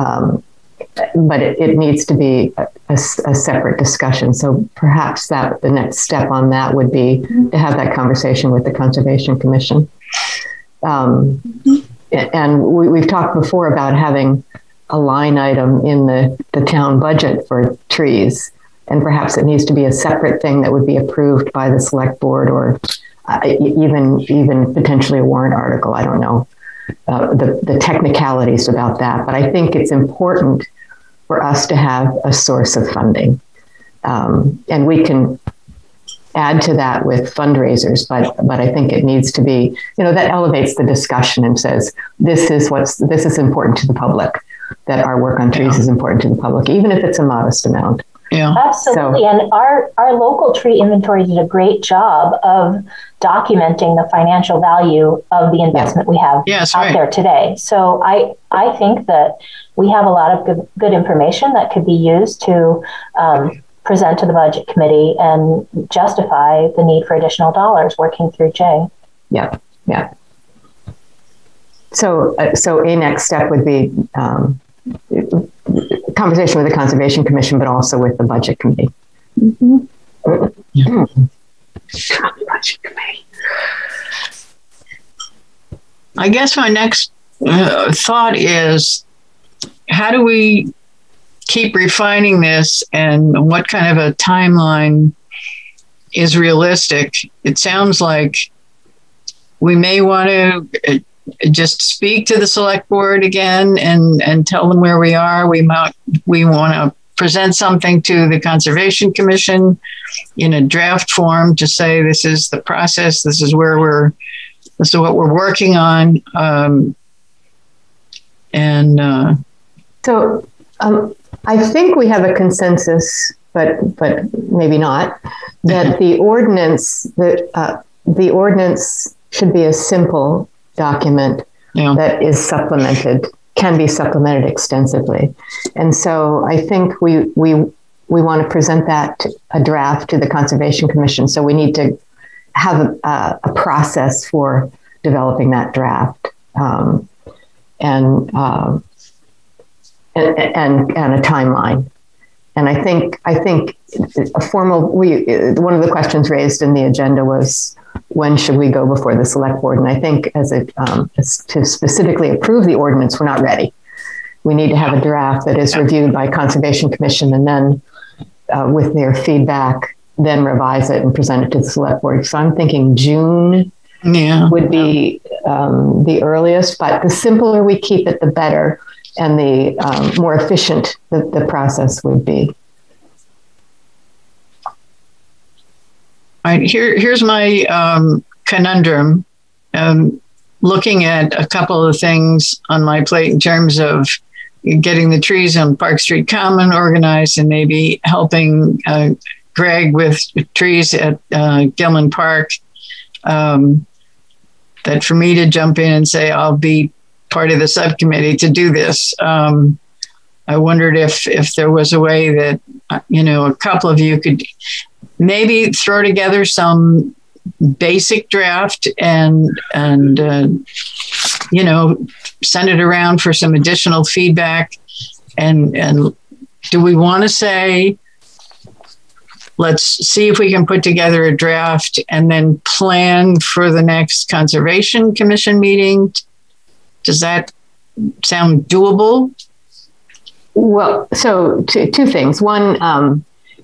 but it needs to be a separate discussion. So perhaps that the next step on that would be to have that conversation with the Conservation Commission. And we've talked before about having a line item in the town budget for trees, and perhaps it needs to be a separate thing that would be approved by the select board, or even potentially a warrant article. I don't know the technicalities about that, but I think it's important for us to have a source of funding. And we can add to that with fundraisers, but I think it needs to be, that elevates the discussion and says, this is important to the public, that our work on trees is important to the public, even if it's a modest amount. Yeah. Absolutely. So, and our local tree inventory did a great job of documenting the financial value of the investment we have there today. So I think that we have a lot of good information that could be used to present to the budget committee and justify the need for additional dollars working through Jay. Yeah. Yeah. So a next step would be conversation with the Conservation Commission, but also with the Budget Committee. Mm-hmm. Yeah. Budget Committee. I guess my next thought is, how do we keep refining this, and what kind of a timeline is realistic? It sounds like we may want to just speak to the select board again and tell them where we are. We want to present something to the Conservation Commission in a draft form to say, this is the process, this is what we're working on. I think we have a consensus, but maybe not, that the ordinance should be a simple document that is supplemented, can be supplemented extensively. And so I think we want to present that, a draft, to the Conservation Commission. So we need to have a process for developing that draft, and a timeline. And I think a formal, one of the questions raised in the agenda was, when should we go before the select board? And I think to specifically approve the ordinance, we're not ready. We need to have a draft that is reviewed by Conservation Commission, and then with their feedback, then revise it and present it to the select board. So I'm thinking June would be the earliest, but the simpler we keep it, the better, and the more efficient the process would be. All right, here's my conundrum. Looking at a couple of things on my plate in terms of getting the trees on Park Street Common organized, and maybe helping Greg with trees at Gilman Park, that for me to jump in and say, I'll be part of the subcommittee to do this I wondered if there was a way that, you know, a couple of you could maybe throw together some basic draft and you know, send it around for some additional feedback. And do we want to say, let's see if we can put together a draft and then plan for the next Conservation Commission meeting? Does that sound doable? Well, so two things. One,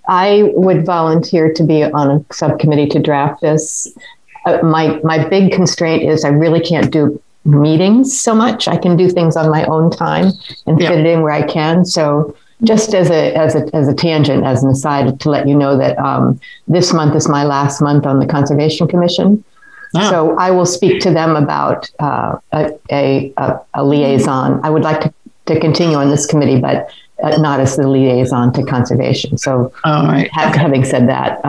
I would volunteer to be on a subcommittee to draft this. My big constraint is I really can't do meetings so much. I can do things on my own time and fit it in where I can. So just as a tangent, as an aside, to let you know that this month is my last month on the Conservation Commission. Oh. So I will speak to them about a liaison. I would like to continue on this committee, but not as the liaison to conservation. So having said that,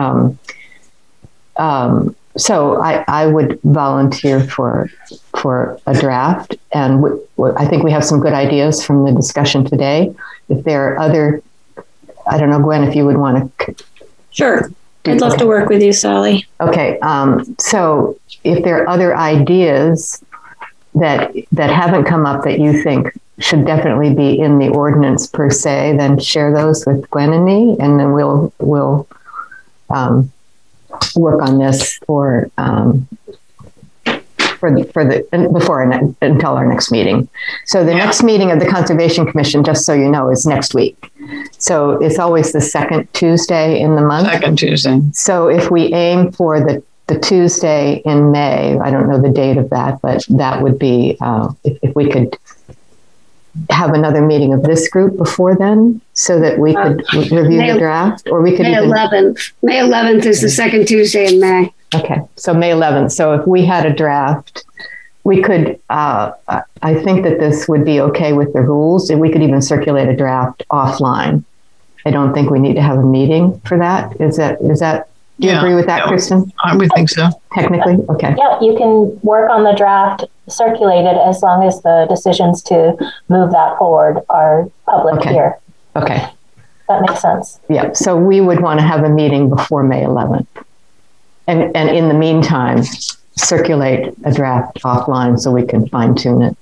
so I would volunteer for a draft. And I think we have some good ideas from the discussion today. If there are other, I don't know, Gwen, if you would want to. Sure. I'd love to work with you, Sally. Okay. So if there are other ideas that haven't come up that you think should definitely be in the ordinance per se, then share those with Gwen and me, and then we'll work on this until our next meeting. So the next meeting of the Conservation Commission, just so you know, is next week. So it's always the second Tuesday in the month. Second Tuesday. So if we aim for the Tuesday in May, I don't know the date of that, but that would be if we could have another meeting of this group before then, so that we could review the draft, or we could May 11th is the second Tuesday in May. Okay. So May 11th. So if we had a draft, we could, I think that this would be okay with the rules, and we could even circulate a draft offline. I don't think we need to have a meeting for that. Is that, do you agree with that, Kristen? I would think so. Technically? Okay. Yeah, you can work on the draft, circulate it, as long as the decisions to move that forward are public here. Okay. That makes sense. Yeah. So we would want to have a meeting before May 11th. And in the meantime, circulate a draft offline so we can fine tune it.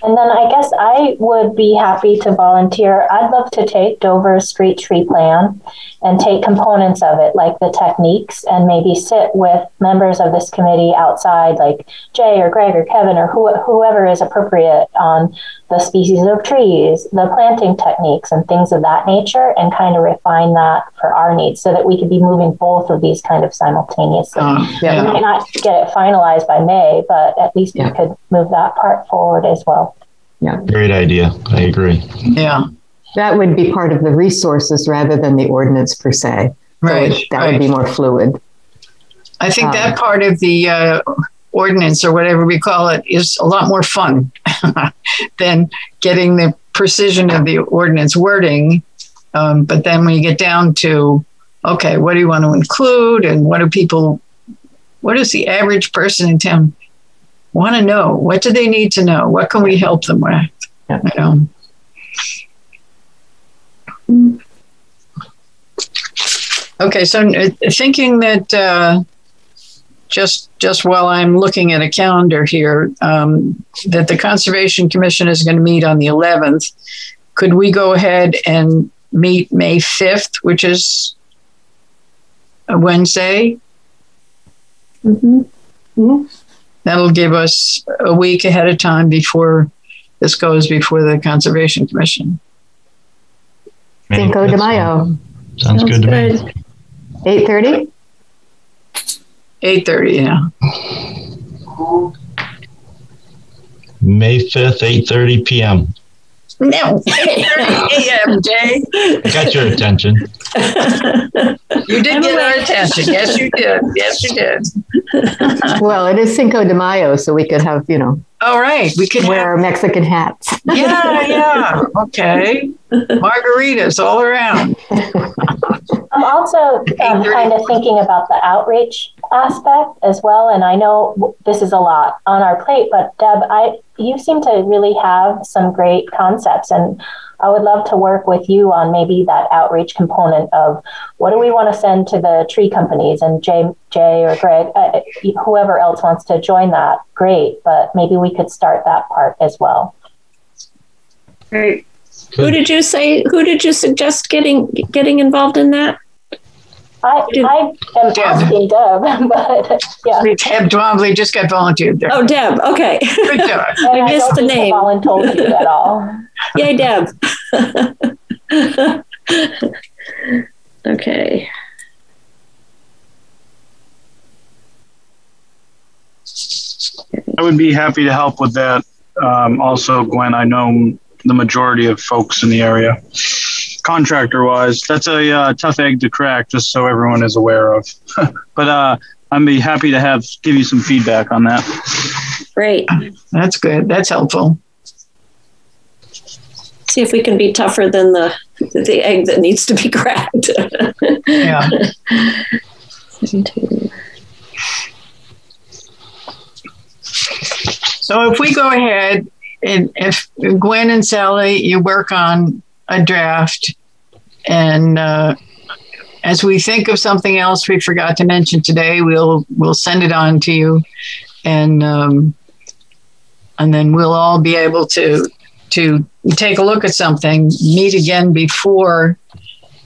And then I guess I would be happy to volunteer. I'd love to take Dover's street tree plan and take components of it, like the techniques, and maybe sit with members of this committee outside, like Jay or Greg or Kevin or whoever is appropriate, on the species of trees, the planting techniques and things of that nature, and kind of refine that for our needs so that we could be moving both of these kind of simultaneously. We might not get it finalized by May, but at least we could move that part forward as well. Yeah. Great idea. I agree. Yeah. That would be part of the resources rather than the ordinance per se. Right. So that would be more fluid. I think that part of the ordinance, or whatever we call it, is a lot more fun than getting the precision of the ordinance wording. But then when you get down to, okay, what do you want to include? And what does the average person in town want to know? What do they need to know? What can we help them with? Yeah. You know? Okay, so thinking that just while I'm looking at a calendar here, that the Conservation Commission is going to meet on the 11th, could we go ahead and meet May 5th, which is a Wednesday? Mm-hmm. Mm-hmm. That'll give us a week ahead of time before this goes before the Conservation Commission. Cinco de Mayo. Sounds good to me. 8:30? 8:30, yeah. May 5th, 8:30 p.m. No, 8:30 a.m., Jay. I got your attention. You did get our attention. Yes, you did. Yes, you did. Well, it is Cinco de Mayo, so we could have, you know. All right. We could wear our Mexican hats. Yeah. Okay. Margaritas all around. I'm also kind of thinking about the outreach aspect as well. And I know this is a lot on our plate, but Deb, you seem to really have some great concepts, and I would love to work with you on maybe that outreach component of what do we want to send to the tree companies, and Jay or Greg, whoever else wants to join that, great, but maybe we could start that part as well. Great. Who did you suggest getting involved in that? I am asking Deb, but yeah. Deb Twombly just got volunteered there. Oh, Deb. Okay. Good job. I missed the name. Colin told you at all. Yay, Deb. Okay. I would be happy to help with that. Also, Gwen, I know the majority of folks in the area. Contractor-wise, that's a tough egg to crack, just so everyone is aware of. But I'd be happy to give you some feedback on that. Great. That's good. That's helpful. See if we can be tougher than the egg that needs to be cracked. Yeah. So if we go ahead, and if Gwen and Sally, you work on a draft, and as we think of something else we forgot to mention today, we'll send it on to you, and then we'll all be able to take a look at something, meet again before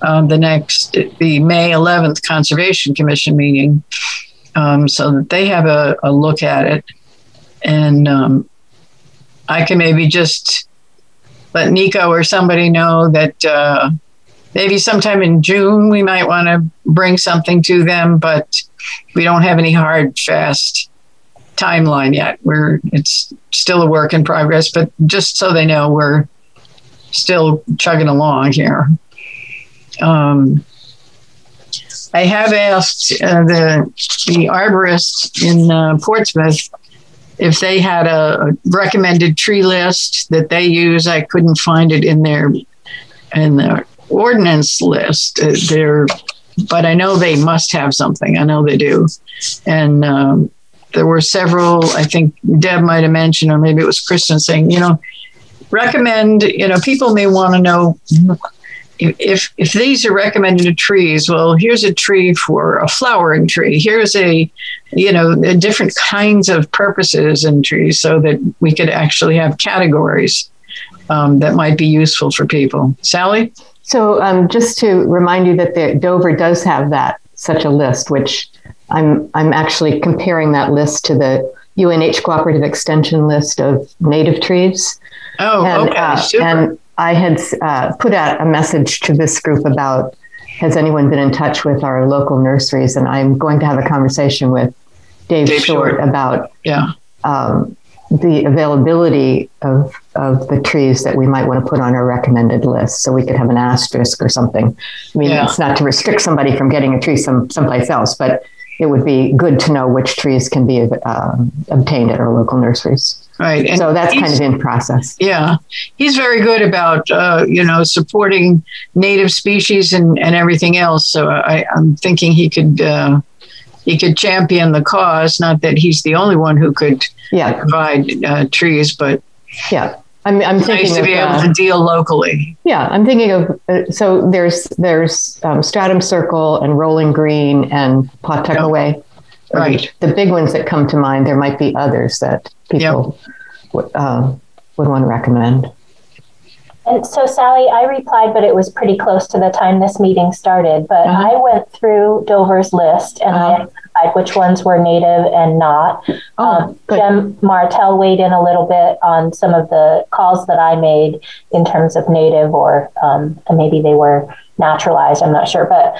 the May 11th Conservation Commission meeting, so that they have a look at it, and I can maybe just let Nico or somebody know that maybe sometime in June we might want to bring something to them, but we don't have any hard, fast timeline yet. It's still a work in progress, but just so they know, we're still chugging along here. I have asked the arborists in Portsmouth if they had a recommended tree list that they use. I couldn't find it in their ordinance list. But I know they must have something. I know they do. And there were several, I think Deb might have mentioned, or maybe it was Kristen saying, recommend, people may want to know if these are recommended trees. Well, here's a tree for a flowering tree. Here's a different kinds of purposes in trees, so that we could actually have categories that might be useful for people. Sally? So just to remind you that Dover does have such a list, which I'm actually comparing that list to the UNH Cooperative Extension list of native trees. Oh, and, okay, super. And I had put out a message to this group about, has anyone been in touch with our local nurseries? And I'm going to have a conversation with Dave Short about the availability of the trees that we might want to put on our recommended list, so we could have an asterisk or something. I mean, it's not to restrict somebody from getting a tree someplace else, but it would be good to know which trees can be obtained at our local nurseries. Right. And so that's kind of in process. Yeah. He's very good about, supporting native species and everything else. So I'm thinking he could champion the cause. Not that he's the only one who could provide trees, but yeah, I'm thinking nice to be able to deal locally. Yeah. I'm thinking of, so there's Stratham Circle and Rolling Green and Pawtuckaway. Yep. Right. The big ones that come to mind. There might be others that people would want to recommend. And so, Sally, I replied, but it was pretty close to the time this meeting started. But I went through Dover's list and I identified which ones were native and not. Jem Martell weighed in a little bit on some of the calls that I made in terms of native, or maybe they were naturalized. I'm not sure. But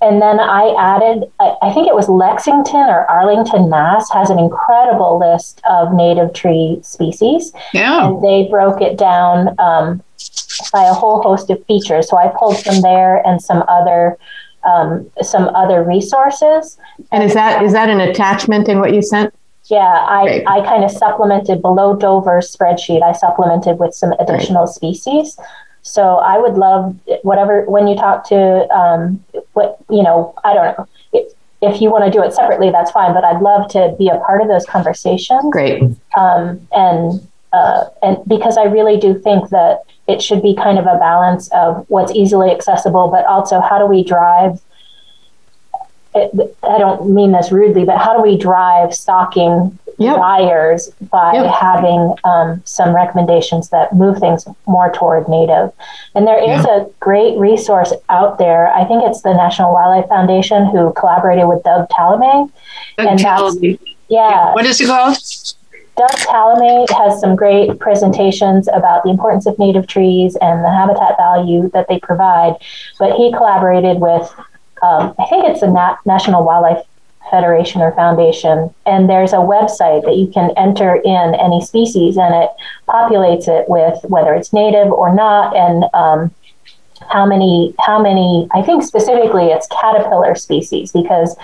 and then I added, I think it was Lexington or Arlington, Mass. has an incredible list of native tree species. Yeah. And they broke it down by a whole host of features. So I pulled from there and some other resources. And is that an attachment in what you sent? Yeah, I kind of supplemented below Dover's spreadsheet. I supplemented with some additional species. So I would love whatever, when you talk to, I don't know, if you want to do it separately, that's fine, but I'd love to be a part of those conversations. Great. And because I really do think that it should be kind of a balance of what's easily accessible, but also how do we drive, I don't mean this rudely, but how do we drive stocking buyers by having some recommendations that move things more toward native? And there is a great resource out there. I think it's the National Wildlife Foundation who collaborated with Doug Tallamy. What is it called? Doug Tallamy has some great presentations about the importance of native trees and the habitat value that they provide, but he collaborated with I think it's the National Wildlife Federation or Foundation, and there's a website that you can enter in any species, and it populates it with whether it's native or not, and how many. I think specifically it's caterpillar species, because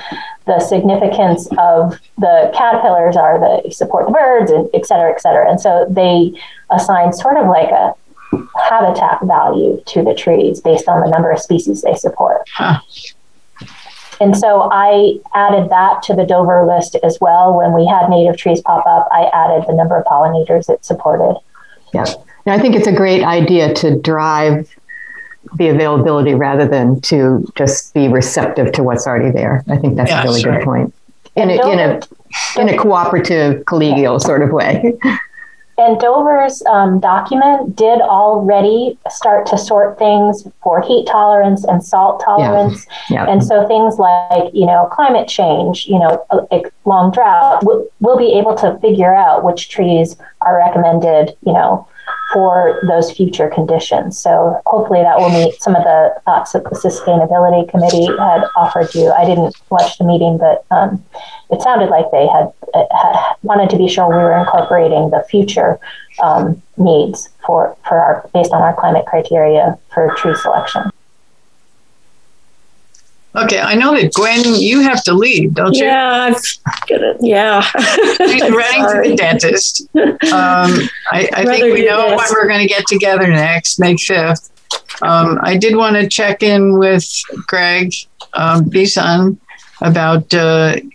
the significance of the caterpillars are they support the birds, and et cetera, and so they assign sort of like a habitat value to the trees based on the number of species they support. Huh. And so I added that to the Dover list as well. When we had native trees pop up, I added the number of pollinators it supported. Yeah. And I think it's a great idea to drive the availability rather than to just be receptive to what's already there. I think that's a really good point. In a cooperative, collegial sort of way. And Dover's document did already start to sort things for heat tolerance and salt tolerance. Yeah. Yeah. And so things like, climate change, long drought, we'll be able to figure out which trees are recommended, for those future conditions. So hopefully that will meet some of the thoughts that the Sustainability Committee had offered you. I didn't watch the meeting, but it sounded like they had wanted to be sure we were incorporating the future needs for our, based on our climate criteria for tree selection. Okay, I know that Gwen, you have to leave, don't you? Yeah, She's running to the dentist. I think we know when we're going to get together next, May 5th. I did want to check in with Greg Bison about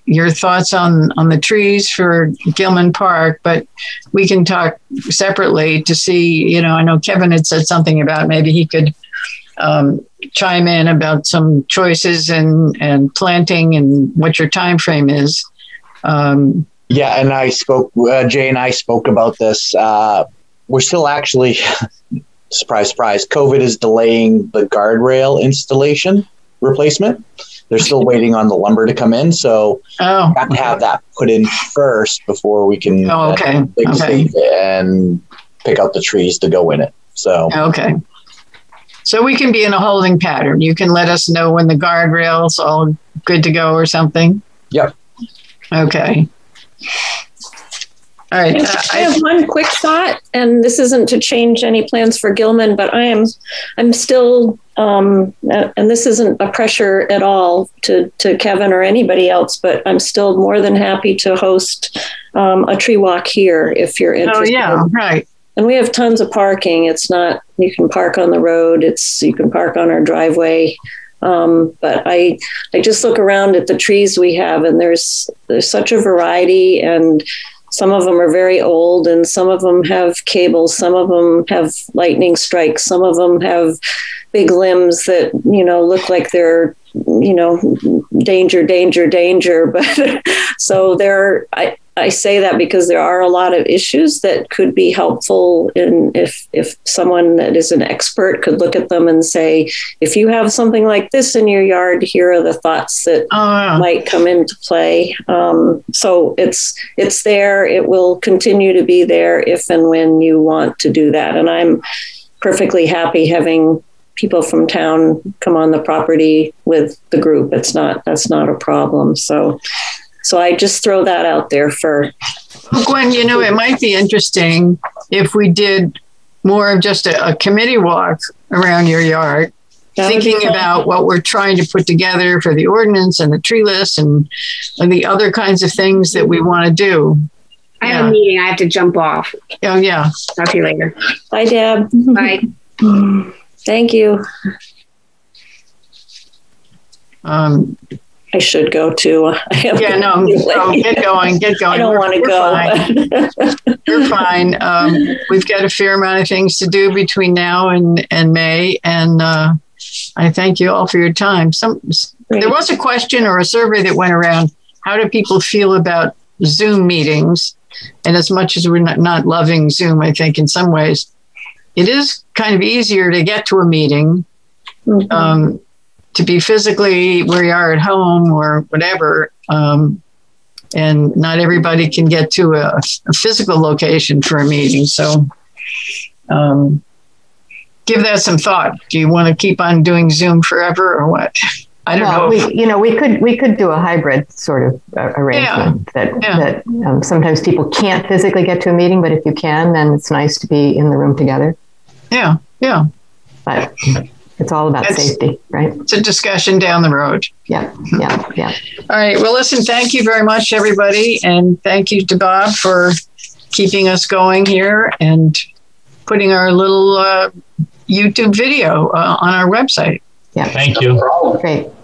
your thoughts on the trees for Gilman Park, but we can talk separately to see, I know Kevin had said something about maybe he could chime in about some choices and planting and what your time frame is. And Jay and I spoke about this. We're still actually, surprise, surprise, COVID is delaying the guardrail installation replacement. They're still waiting on the lumber to come in. So we have to have that put in first before we can and pick out the trees to go in it. So So we can be in a holding pattern. You can let us know when the guardrail's all good to go or something. Yep. Okay. All right. I have one quick thought, and this isn't to change any plans for Gilman, but I'm still, and this isn't a pressure at all to Kevin or anybody else, but I'm still more than happy to host a tree walk here if you're interested. Oh yeah, right. And we have tons of parking. It's not, you can park on the road. You can park on our driveway. But I just look around at the trees we have, and there's such a variety, and some of them are very old, and some of them have cables. Some of them have lightning strikes. Some of them have big limbs that, look like they're, danger. But so I say that because there are a lot of issues that could be helpful, and if someone that is an expert could look at them and say, if you have something like this in your yard, here are the thoughts that might come into play. So it's there. It will continue to be there if and when you want to do that. And I'm perfectly happy having people from town come on the property with the group. That's not a problem. So I just throw that out there for Gwen. It might be interesting if we did more of just a committee walk around your yard thinking about what we're trying to put together for the ordinance and the tree list and the other kinds of things that we want to do. I have a meeting. I have to jump off. Oh, yeah. Talk to you later. Bye, Deb. Bye. Thank you. I should go too. Get going. I don't want to go. Fine. You're fine. We've got a fair amount of things to do between now and May, and I thank you all for your time. There was a question or a survey that went around. How do people feel about Zoom meetings? And as much as we're not loving Zoom, I think in some ways, it is kind of easier to get to a meeting. Mm-hmm. To be physically where you are at home or whatever. And not everybody can get to a physical location for a meeting. So give that some thought. Do you want to keep on doing Zoom forever or what? I don't know. We could do a hybrid sort of arrangement that sometimes people can't physically get to a meeting, but if you can, then it's nice to be in the room together. Yeah. Yeah. But it's all about safety, right? It's a discussion down the road. Yeah, yeah, yeah. All right. Well, listen, thank you very much, everybody. And thank you to Bob for keeping us going here and putting our little YouTube video on our website. Yeah. Thank you. Great.